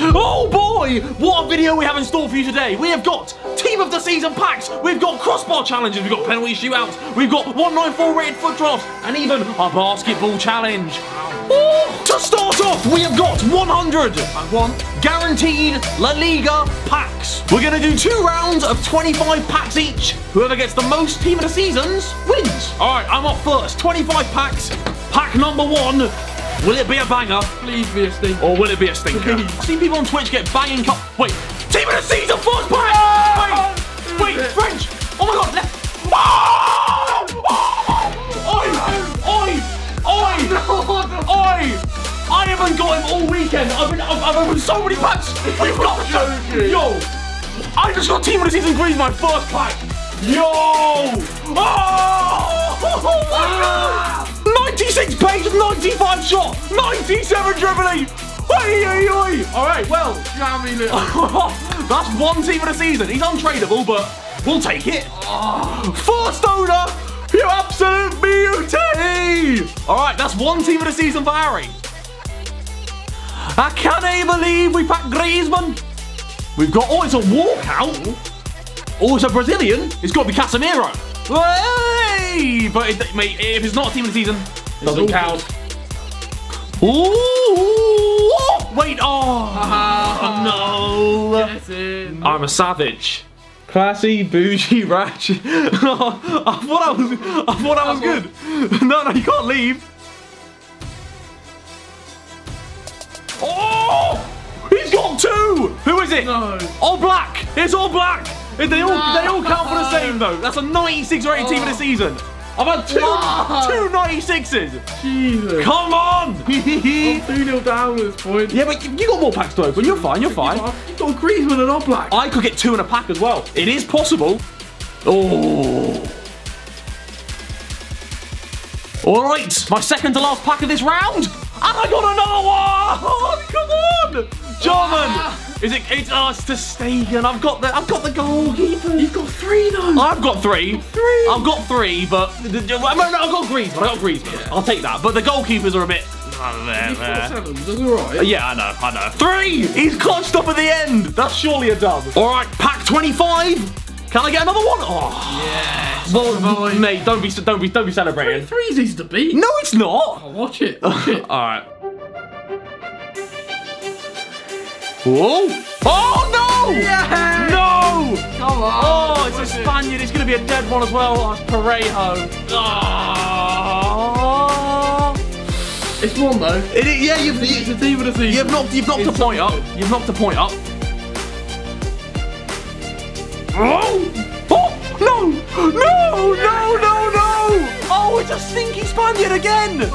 Oh boy, what a video we have in store for you today. We have got Team of the Season packs, we've got crossbar challenges, we've got penalty shootouts, we've got 194 rated foot drafts, and even a basketball challenge. Ooh. To start off, we have got 101 guaranteed La Liga packs. We're going to do 2 rounds of 25 packs each. Whoever gets the most Team of the Seasons wins. Alright, I'm up first. 25 packs. Pack number 1. Will it be a banger? Please be a stinker. Or will it be a stinker? I've seen people on Twitch get banging cup. Wait, Team of the Season first pack! Wait, French! Oh my god, left! Oh! Oh! I haven't got him all weekend. I've opened so many packs. We've got to. Yo! I just got Team of the Season Griezmann, my first pack. Yo! Oh! Oh my god! 96 pace, 95 shot, 97 dribbling. Oi, oi, oi. All right, well, that's 1 Team of the Season. He's untradeable, but we'll take it. First owner, you absolute beauty. All right, that's 1 Team of the Season for Harry. I can't believe we packed Griezmann. We've got, oh, it's a walkout. Oh, it's a Brazilian. It's got to be Casemiro. Hey, but mate, if it's not a Team of the Season, doesn't count. Ooh! Wait! Oh no! Get in. I'm a savage. Classy, bougie, ratchet. I thought I was good. No, you can't leave. Oh! He's got 2. Who is it? No. Oblak. It's Oblak. They all count for the same though. That's a 96 rated Team of the Season. I've had two 96s. Jesus. Come on! I'm 2-0 down at this point. Yeah, but you got more packs to open. You're fine, you're fine. You've got Griezmann and Oblak. I could get 2 in a pack as well. It is possible. Oh. All right, my second to last pack of this round. And I got another one! Oh, come on! German! Is it? It's ter Stegen. I've got the goalkeeper. You've got 3 though. I've got three, but I've got Griezmann. Yeah. I'll take that. But the goalkeepers are a bit. Right. Yeah, I know. 3. He's clutched up at the end. That's surely a dub. All right, pack 25. Can I get another one? Oh. Yes. Well, mate, don't be celebrating. 3's easy to beat. No, it's not. Oh, watch it. All right. Whoa! Oh no! Yes! No! Come on! Oh, it's a Spaniard. It's going to be a dead one as well. Oh, it's Parejo. Oh. It's 1 though. Yeah, it's a Team of the Season. You've knocked a point up. Oh! Oh! No! No! No! No! No! Oh, it's a stinky Spaniard again! Oh!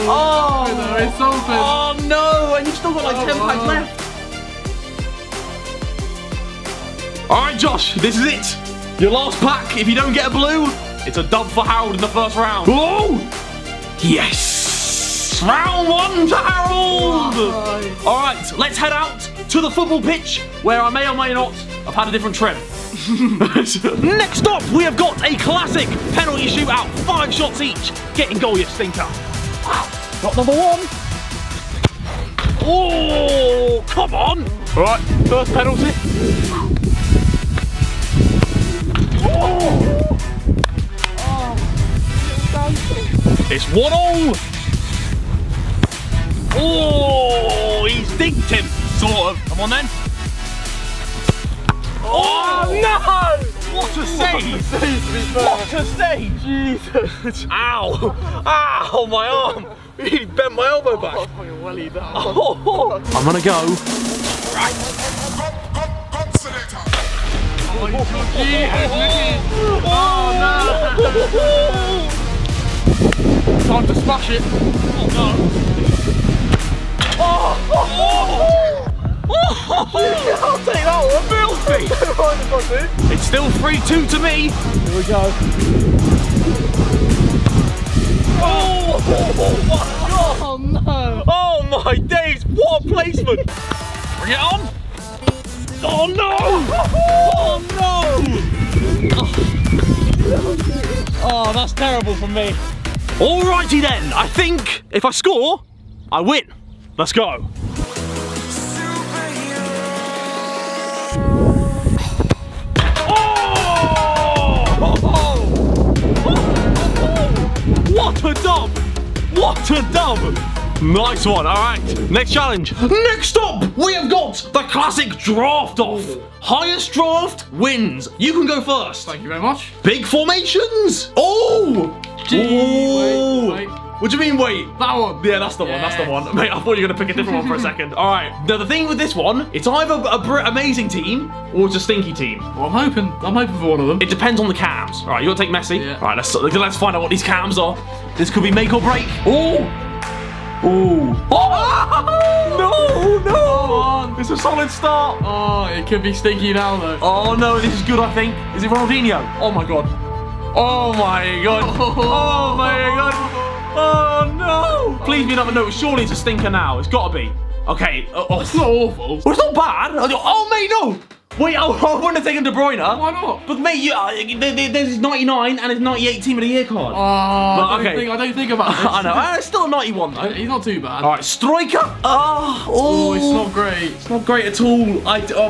Oh, it's something. Oh no! And you've still got like 10 packs left. All right, Josh, this is it. Your last pack. If you don't get a blue, it's a dub for Harold in the first round. Oh, yes. Round 1 to Harold. Nice. All right, let's head out to the football pitch where I may or may not have had a different trim. Next up, we have got a classic penalty shootout. 5 shots each. Get in goal, you stinker. Got number 1. Oh, come on. All right, first penalty. It's 1-0. Oh, he's digged him, sort of. Come on then. Oh, no! What a save! What a save! Jesus! Ow! Ow! My arm! He bent my elbow back. Oh, I'm gonna go. Right. Oh no! Time to smash it. Oh no. Oh! Oh! Oh! Oh! I'll take that one. Filthy. It's still 3-2 to me. Here we go. Oh! Oh my god! Oh no! Oh my days! What a placement! Bring it on! Oh no! Oh no! Oh, that's terrible for me. Alrighty then, I think if I score, I win. Let's go. What a dub! What a dub! Nice one. All right, next challenge. Next up, we have got the classic draft off. Highest draft wins. You can go first. Thank you very much. Big formations. Oh! Gee, wait, wait. What do you mean, wait? That one. Yeah, that's the one, that's the one. Mate, I thought you were gonna pick a different one for a second. All right, now the thing with this one, it's either an amazing team or it's a stinky team. Well, I'm hoping for one of them. It depends on the cams. All right, you gotta take Messi. Yeah. All right, let's find out what these cams are. This could be make or break. Oh! Ooh. Oh! No, no! Come on. It's a solid start. Oh, it could be stinky now, though. Oh, no, this is good, I think. Is it Ronaldinho? Oh, my God. Oh, my God. Oh, my God. Oh, no. Please be another note. Surely it's a stinker now. It's got to be. Okay. Oh, it's not awful. Well, it's not bad. Oh, mate, no. Wait, I wouldn't have taken De Bruyne. Why not? But mate, there's his 99 and his 98 Team of the Year card. Oh, but, I don't think about this. I know. It's still a 91 though. He's not too bad. All right, striker. Oh, it's not great. It's not great at all.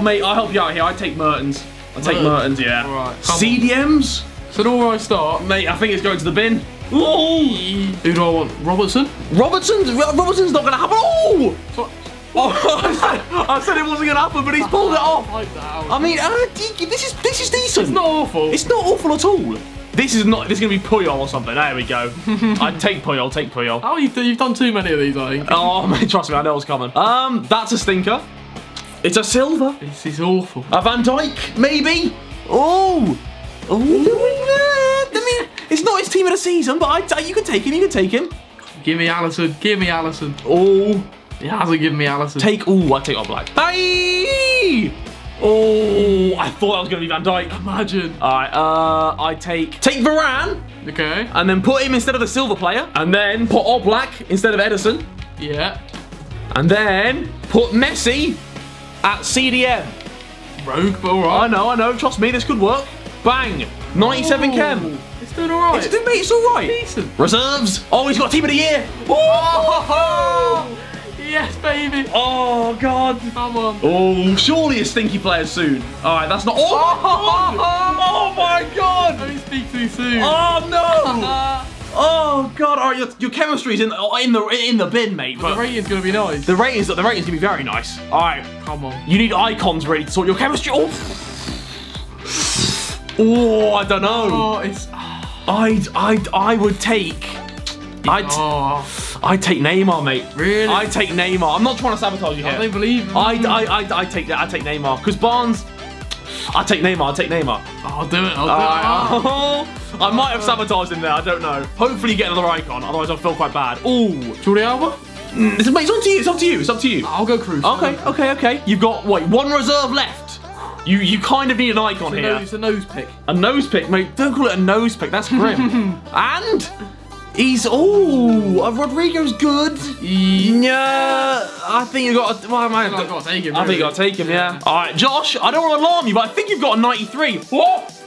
Mate, I'll help you out here. I take Mertens. I take Mertens. Yeah. All right. CDMs. It's an alright start, mate. I think it's going to the bin. Oh. Who do I want? Robertson. Robertson's not going to happen. Oh. Sorry. Oh, I said it wasn't going to happen, but he's pulled it off. I mean, this is decent. It's not awful. It's not awful at all. This is going to be Puyol or something. There we go. I'd take Puyol, Oh, you've done too many of these, I think. Oh, mate, trust me, I know what's coming. That's a stinker. It's a Silva. This is awful. A Van Dijk, maybe? Oh. Oh. I mean, it's not his team of the season, but you can take him, Give me Alisson, Oh. He hasn't given me Alisson. I take Oblak. Hey! Oh, I thought that was going to be Van Dijk. Imagine. All right, I take Varane. Okay. And then put him instead of the silver player. And then put Oblak instead of Ederson. Yeah. And then put Messi at CDM. Rogue, but all right. I know. Trust me, this could work. Bang. 97 chem. It's doing all right. It's all right. Decent. Reserves. Oh, he's got Team of the Year. Oh! Yes, baby. Oh, God. Come on. Oh, surely a stinky player soon. All right, that's not... Oh, oh my God. Don't speak too soon. Oh, no. Oh, God. All right, your chemistry's in the bin, mate. But the rating's going to be nice. The rating's going to be very nice. All right. Come on. You need icons, really, to sort your chemistry. Oh, oh I don't know. Oh, it's... I would take... I'd take Neymar, mate. Really? I take Neymar. I'm not trying to sabotage you here. I don't believe you. I take Neymar. Because Barnes, I take Neymar. I'll do it. I might have sabotaged him there. I don't know. Hopefully you get another icon. Otherwise I'll feel quite bad. Ooh. Jordi Alba? Mate, it's up to you. I'll go Cruz. Okay. You've got, one reserve left. You kind of need an icon here. It's a nose pick. A nose pick, mate. Don't call it a nose pick. That's grim. And... Rodrigo's good. Yeah, I think you got. I think you got to take him. Yeah. All right, Josh. I don't want to alarm you, but I think you've got a 93. What?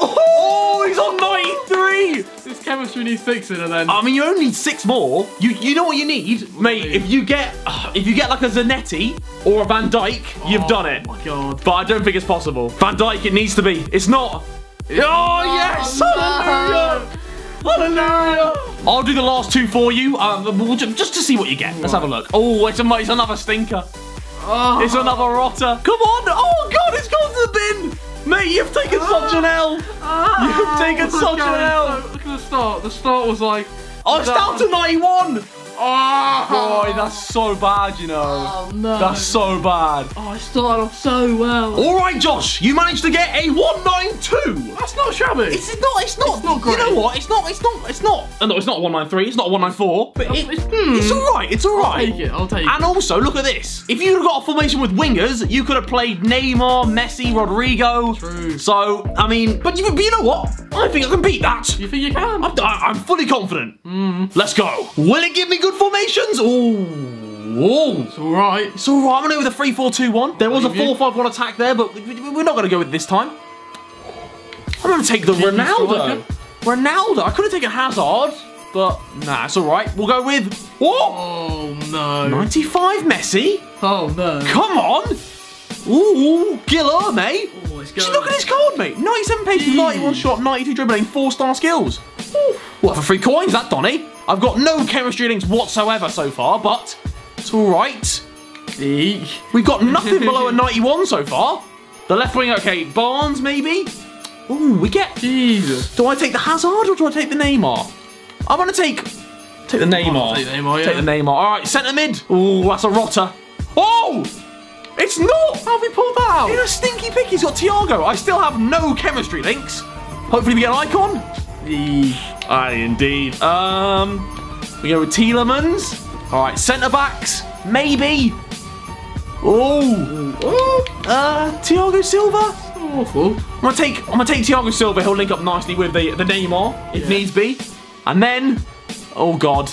Oh, he's on 93. This chemistry needs fixing, and then. I mean, you only need 6 more. You know what you need, mate. If you get like a Zanetti or a Van Dijk, you've done it. Oh my God. But I don't think it's possible. Van Dijk, it needs to be. It's not. Oh yes! Hallelujah! No. Hallelujah! I'll do the last 2 for you, just to see what you get. Let's have a look. Oh, it's another stinker. Oh. It's another rotter. Come on! Oh God, it's gone to the bin, mate. You've taken such an L. You've taken such an L. Look at the start. The start was like. Oh, it's down to 91. Oh, boy, that's so bad, you know. Oh, no. That's so bad. Oh, I started off so well. All right, Josh, you managed to get a 192. That's not shabby. It's not great. You know what? It's not a 193. It's not a 194. But it's all right. I'll take it. And also, look at this. If you'd got a formation with wingers, you could have played Neymar, Messi, Rodrigo. True. So, I mean, but you know what? I think I can beat that. You think you can? I'm fully confident. Let's go. Will it give me good formations? Oh, it's all right. I'm gonna go with a 3-4-2-1. There was a 4-5-1 attack there, but we're not gonna go with it this time. I'm gonna take the Ronaldo. I could have taken Hazard, but nah, it's all right. We'll go with oh no, 95 Messi. Oh no, come on. Ooh, Giller, mate. Just look at his card, mate. 97 pace, 91 shot, 92 dribbling, 4-star skills. Ooh, what for 3 coins? That Donny. I've got no chemistry links whatsoever so far, but it's all right. We've got nothing below a 91 so far. The left wing, okay, Barnes maybe? Ooh, we get... Jesus. Do I take the Hazard or do I take the Neymar? I'm going to take the Neymar. Take the Neymar, yeah. Take the Neymar. All right, centre mid. Ooh, that's a rotter. Oh! It's not! How have we pulled that out? In a stinky pick, he's got Thiago. I still have no chemistry links. Hopefully we get an icon. Aye, indeed. We go with Tielemans. All right, centre-backs. Maybe. Oh, Thiago Silva. Awful. I'm gonna take Thiago Silva. He'll link up nicely with the Neymar if needs be. And then, oh god,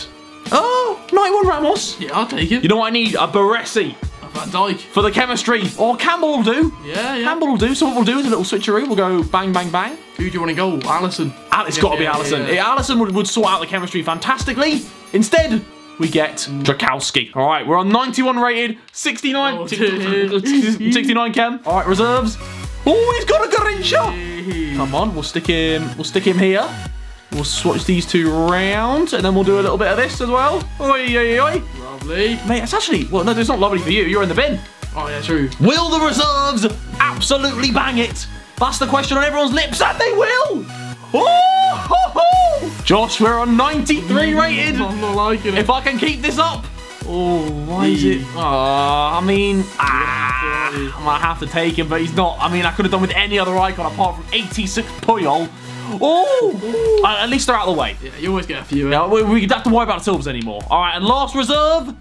oh 91 Ramos. Yeah, I'll take it. You know what I need? A Baresi. Van Dijk. For the chemistry. Or Campbell will do. Yeah, yeah. Campbell will do. So what we'll do is a little switcheroo. We'll go bang, bang, bang. Who do you want to go? Alisson. It's got to be Alisson. Yeah, yeah. Alisson would sort out the chemistry fantastically. Instead, we get Drakowski. All right, we're on 91 rated, 69. Oh, 69 chem. All right, reserves. Oh, he's got a Garincha. Come on, we'll stick him here. We'll switch these two round, and then we'll do a little bit of this as well. Oi, oi, oi. Lovely. Mate, it's actually... Well, no, it's not lovely for you. You're in the bin. Oh, yeah, true. Will the reserves absolutely bang it? That's the question on everyone's lips, and they will. Oh, ho, ho. Josh, we're on 93 rated. I'm not liking it. If I can keep this up. Oh, why is it? I mean, I might have to take him, but he's not. I mean, I could have done with any other icon apart from 86 Puyol. Oh! At least they're out of the way. Yeah, you always get a few. Yeah, we don't have to worry about ourselves anymore. All right, and last reserve.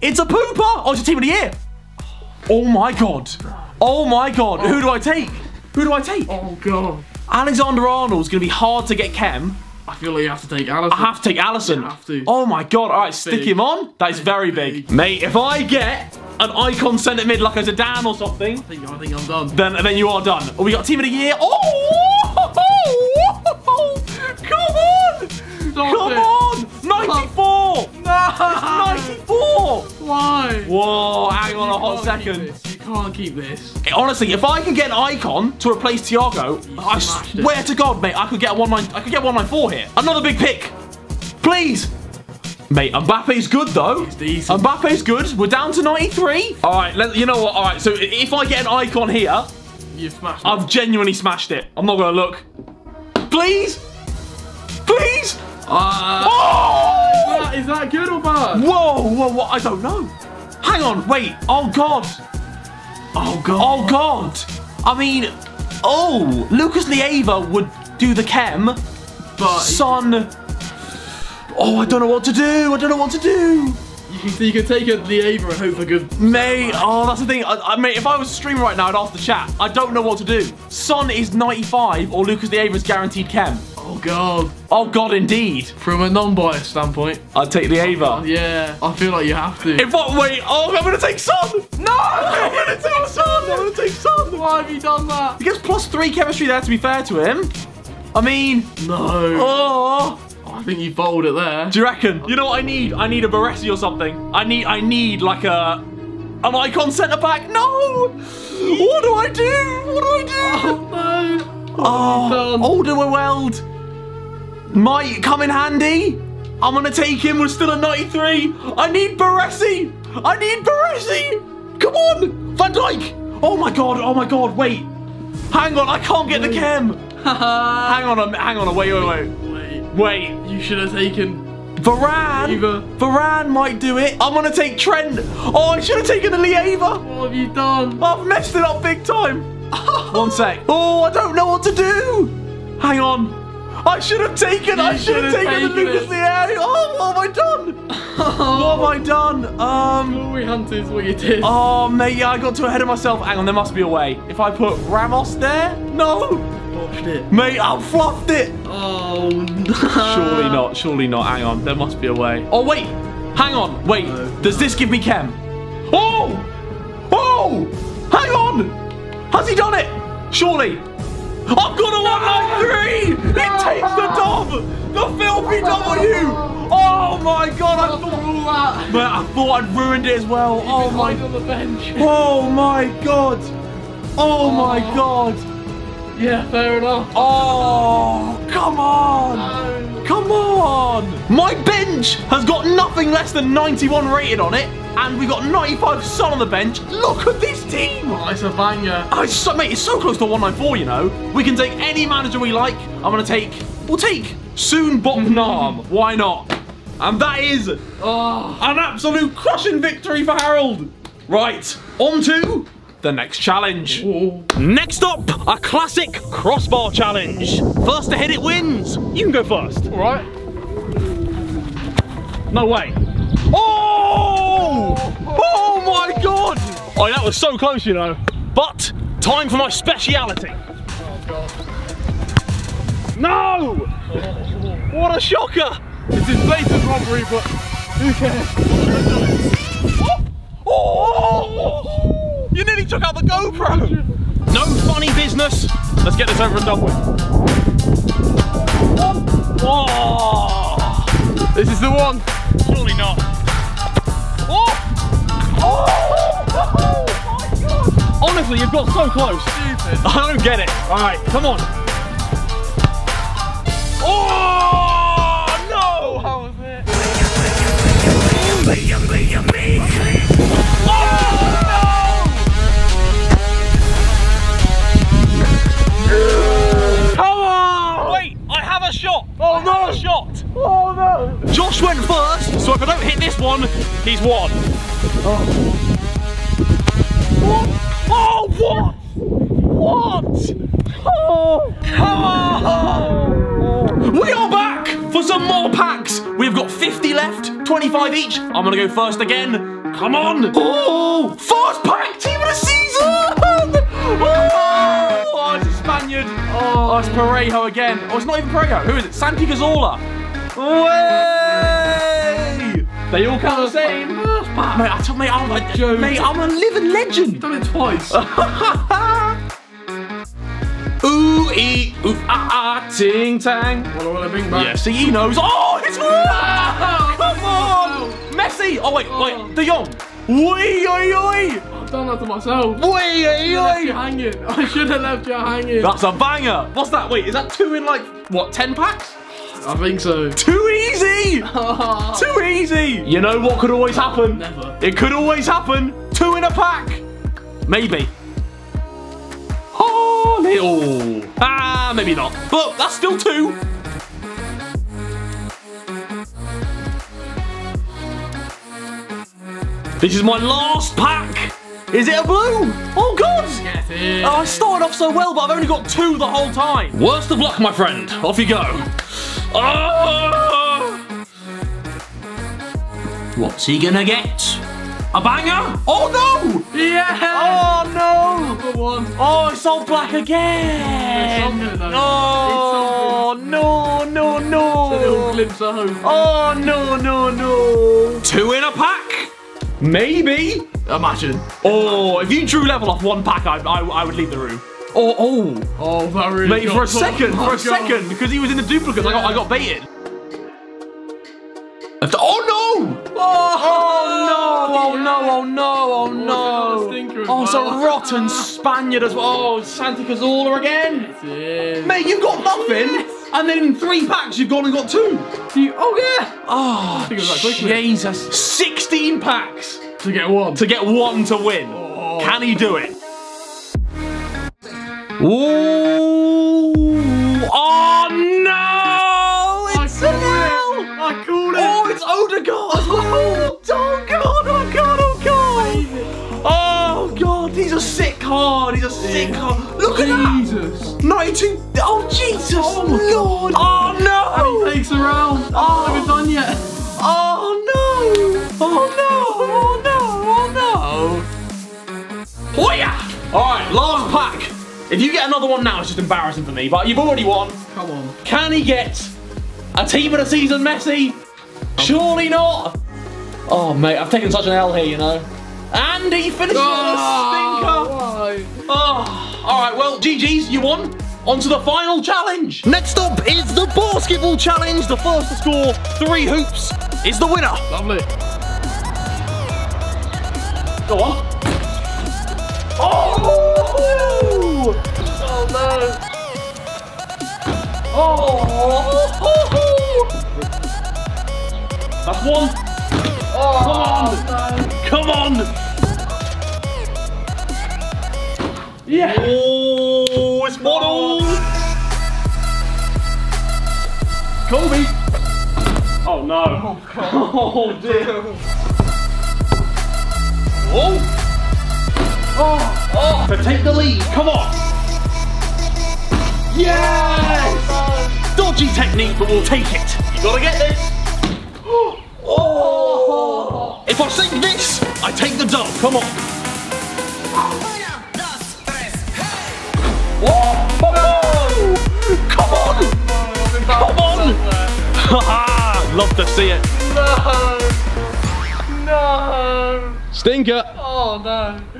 It's a pooper. Oh, it's your team of the year. Oh, my God. Oh, my God. Oh. Who do I take? Who do I take? Oh, God. Alexander Arnold's going to be hard to get chem. I feel like you have to take Alisson. I have to take Alisson. Yeah, I have to. Oh, my God. All right, stick him on. That is very big. Mate, if I get an icon centre mid like as a Dan or something. I think I'm done. Then you are done. Oh, we got team of the year. Oh! Come on! 94! No! It's 94! Why? Whoa, hang on a hot second. You can't keep this. Honestly, if I can get an icon to replace Thiago, I swear to God, mate, I could get a 194 here. Another big pick. Please! Mate, Mbappe's good though. He's decent. Mbappe's good. We're down to 93. Alright, you know what? Alright, so if I get an icon here, you've smashed it. I've genuinely smashed it. I'm not gonna look. Please! Please! Oh! Is that good or bad? Whoa, I don't know. Hang on, wait. Oh, God. Oh, God. Oh, God. I mean, oh, Lucas Leiva would do the chem, but Son. Oh, I don't know what to do. I don't know what to do. You can take a Leiva and hope for good. Mate, oh, that's the thing. Mate, if I was a streamer right now, I'd ask the chat. I don't know what to do. Son is 95 or Lucas Leiva is guaranteed chem. Oh, God. Oh, God, indeed. From a non-biased standpoint, I'd take the Ava. Yeah, I feel like you have to. I'm going to take Son. No, I'm going to take Son. I'm going to take Son. Why have you done that? He gets +3 chemistry there, to be fair to him. I mean. No. Oh, I think you bowled it there. Do you reckon? You know what I need? I need a Baresi or something. I need like an icon centre-back. No. What do I do? What do I do? Oh, no. Oh, Alderweireld. Might come in handy. I'm going to take him. We're still at 93. I need Baresi. I need Baresi. Come on. Van Dijk. Oh, my God. Oh, my God. Wait. Hang on. I can't get the chem. Hang on. Wait. You should have taken Varane. Leiva. Varane might do it. I'm going to take Trent. Oh, I should have taken the Leiva. What have you done? I've messed it up big time. One sec. Oh, I don't know what to do. Hang on. I should have taken the Lucas Leiva. Oh, what have I done? What have I done? Glory Hunters, what you did. Oh, mate, yeah, I got too ahead of myself. Hang on, there must be a way. If I put Ramos there? No. Botched it. Mate, I fluffed it. Oh, no. Surely not. Hang on, there must be a way. Oh, wait. Hang on. Wait, does this give me chem? Oh! Oh! Hang on! Has he done it? Surely. I've got a 193! It takes the dub! The filthy W! Oh my God, I thought that. Man, I thought I'd ruined it as well. Oh my God. Oh my God. Oh my God. Yeah, fair enough. Oh, come on. come on! My bench has got nothing less than 91 rated on it. And we got 95 Son on the bench. Look at this team! Oh, it's a banger. Oh, mate, it's so close to 194, you know. We can take any manager we like. I'm going to take... We'll take Soon Bong Nam. Why not? And that is an absolute crushing victory for Harold. Right, on to the next challenge. Whoa. Next up, a classic crossbar challenge. First to hit it wins. You can go first. All right. No way. Oh! Oh my God! Oh, that was so close, you know. But time for my speciality. Oh God. No! Oh. What a shocker! This is blatant robbery, but who cares? Oh! Oh! You nearly took out the GoPro! No funny business. Let's get this over and done with. Oh! This is the one. Surely not. Oh! Oh! My God! Honestly, you've got so close. Stupid. I don't get it. All right, come on. Oh! Oh, no! Come on! Wait, I have a shot! Oh no! I have a shot! Oh no! Josh went first, so if I don't hit this one, he's won. Oh, oh what? What? Oh, come on! We are back for some more packs. We've got 50 left. 25 each. I'm gonna go first again. Come on. Oh, first pack, team of the season. Oh, oh it's a Spaniard. Oh, it's Parejo again. Oh, it's not even Parejo. Who is it? Santi Cazorla. Way. They all count the same. Mate, I told me I'm like Joe. Mate, I'm a living legend. You've done it twice. Ooh, ee, ooh, ah, ah, ting, tang. Walla, bing, bang. Yeah, see, he knows. Oh, it's come on! Messi! Oh, wait, wait, De Jong! Wee, oi, oi! I've done that to myself. Wee, oi, oi! I should have left you hanging. That's a banger! What's that? Wait, is that two in like, what, 10 packs? I think so. Too easy! Too easy! You know what could always happen? Never. It could always happen. Two in a pack! Maybe. Oh, little. Ah, maybe not. But that's still two. This is my last pack. Is it a blue? Oh, God. Yes, it is. I started off so well, but I've only got two the whole time. Worst of luck, my friend. Off you go. Oh. What's he going to get? A banger? Oh, no. Yeah. Oh, no. Number one. Oh, it's Oblak again. It's something, oh, it's no, no, no. It's a little glimpse of hope. Oh, no, no, no. Two in a pack. Maybe. Imagine. Oh, if you drew level off one pack, I would leave the room. Oh, oh. Oh, that really mate, for a second, for a second, because he was in the duplicates. Yeah. I got baited. Oh, no. Oh, oh, no. Oh, no. Oh, no. Oh, no. Oh, it's a rotten Spaniard as well. Oh, Santi Cazorla again. Yes. Mate, you've got nothing. Yes. And then in three packs, you've gone and got two. Oh, yeah. Oh, Jesus. 16 packs. To get one. To get one to win. Oh. Can he do it? Ooh. Oh, no. It's a nil. I called it. Oh, it's Odegaard. Oh, oh, God. Oh, God. Oh, God. Oh, God. He's a sick card. He's a sick card. Look at that. Jesus. 92. Oh, Jesus. Oh, Lord. Oh, no. And he takes a round. Oh, I haven't done yet. Oh, no. Oh, no. Oh, no. Oh, no. Oh, yeah. All right, last pack. If you get another one now, it's just embarrassing for me, but you've already won. Come on. Can he get a team of the season, Messi? Surely not. Oh, mate, I've taken such an L here, you know. And he finishes on a stinker. Oh. All right, well, GG's, you won. On to the final challenge. Next up is the basketball challenge. The first to score 3 hoops is the winner. Lovely. Go on. Oh! Oh, no. Oh! That's one. Oh, come on. No. Come on. Yeah. Oh, it's model. Kobe. Oh, no. Oh, God. Oh, dear. Oh. Oh, oh, but take the lead, come on! Yes! Dodgy technique, but we'll take it. You gotta get this. Oh. Oh. If I sink this, I take the dunk, come on. Oh, come on! Come on! Come on! Haha, love to see it. No! No! Stinker! Oh, no.